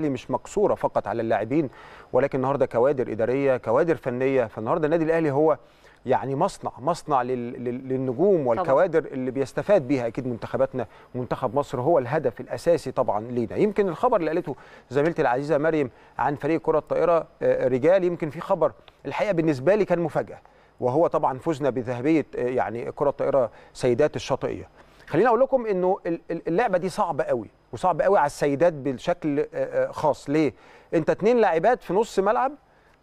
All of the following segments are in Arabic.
مش مقصوره فقط على اللاعبين، ولكن النهارده كوادر اداريه، كوادر فنيه. فالنهارده النادي الاهلي هو يعني مصنع للنجوم والكوادر اللي بيستفاد بيها اكيد منتخباتنا. منتخب مصر هو الهدف الاساسي طبعا لينا. يمكن الخبر اللي قالته زميلتي العزيزه مريم عن فريق كره الطائره رجال، يمكن في خبر الحقيقه بالنسبه لي كان مفاجاه، وهو طبعا فوزنا بذهبيه يعني كره الطائره سيدات الشاطئيه. خليني اقول لكم انه اللعبه دي صعبه قوي، وصعب قوي على السيدات بشكل خاص. ليه؟ انت 2 لاعبات في نص ملعب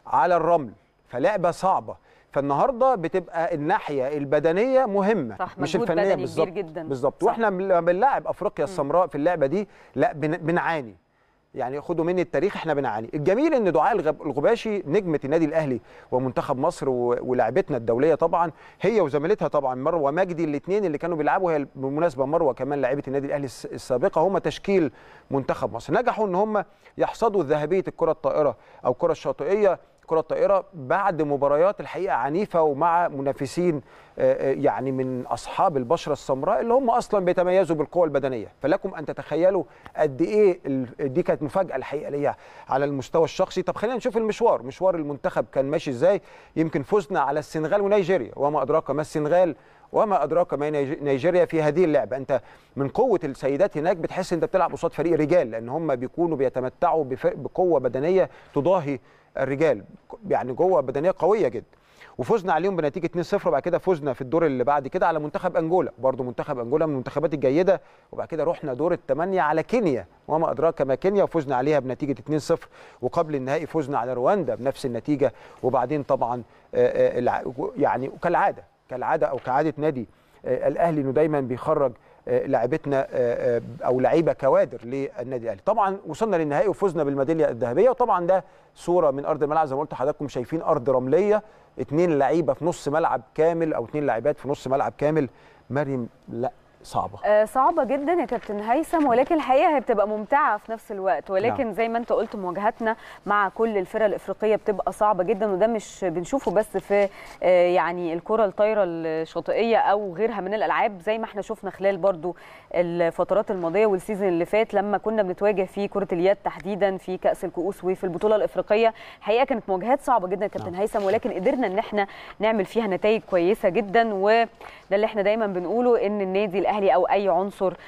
على الرمل، فلعبه صعبه. فالنهارده بتبقى الناحيه البدنيه مهمه، صح، مش الفنيه. بالظبط. واحنا بنلاعب افريقيا السمراء في اللعبه دي، لا بنعاني. يعني خدوا مني التاريخ، احنا بنعاني. الجميل ان دعاء الغباشي نجمه النادي الاهلي ومنتخب مصر ولاعبتنا الدوليه طبعا، هي وزميلتها طبعا مروه مجدي، الاثنين اللي كانوا بيلعبوا. هي بالمناسبه مروه كمان لاعيبه النادي الاهلي السابقه. هم تشكيل منتخب مصر نجحوا ان هم يحصدوا ذهبيه الكره الطائره او الكره الشاطئيه، كره الطائره، بعد مباريات الحقيقه عنيفه ومع منافسين يعني من اصحاب البشره السمراء اللي هم اصلا بيتميزوا بالقوه البدنيه. فلكم ان تتخيلوا قد ايه دي كانت مفاجاه الحقيقه ليا على المستوى الشخصي. طب خلينا نشوف مشوار المنتخب كان ماشي ازاي. يمكن فزنا على السنغال ونيجيريا، وما ادراك ما السنغال وما ادراك ما نيجيريا في هذه اللعبه. انت من قوه السيدات هناك بتحس انت بتلعب قصاد فريق رجال، لان هم بيكونوا بيتمتعوا بقوه بدنيه تضاهي الرجال، يعني قوه بدنيه قويه جدا. وفزنا عليهم بنتيجه 2-0. وبعد كده فزنا في الدور اللي بعد كده على منتخب انجولا، برضو منتخب انجولا من المنتخبات الجيده. وبعد كده رحنا دور ال8 على كينيا، وما ادراك ما كينيا، وفزنا عليها بنتيجه 2-0. وقبل النهائي فزنا على رواندا بنفس النتيجه. وبعدين طبعا يعني كالعاده او كعاده نادي الاهلي انه دايما بيخرج لاعبتنا او لعيبه كوادر للنادي الاهلي. طبعا وصلنا للنهائي وفزنا بالميداليه الذهبيه. وطبعا ده صوره من ارض الملعب، زي ما قلت لحضراتكم، شايفين ارض رمليه، 2 لعيبه في نص ملعب كامل او 2 لاعبات في نص ملعب كامل. مريم، لا صعبه، صعبه جدا يا كابتن هيثم، ولكن الحقيقه هي بتبقى ممتعه في نفس الوقت. ولكن نعم، زي ما انت قلت، مواجهتنا مع كل الفرق الافريقيه بتبقى صعبه جدا. وده مش بنشوفه بس في يعني الكره الطايره الشاطئيه او غيرها من الالعاب، زي ما احنا شفنا خلال برضو الفترات الماضيه والسيزون اللي فات لما كنا بنتواجه في كره اليد تحديدا في كاس الكؤوس وفي البطوله الافريقيه. الحقيقه كانت مواجهات صعبه جدا يا كابتن نعم هيثم، ولكن قدرنا ان احنا نعمل فيها نتائج كويسه جدا. وده اللي احنا دايما بنقوله، ان النادي الأهلي أو أي عنصر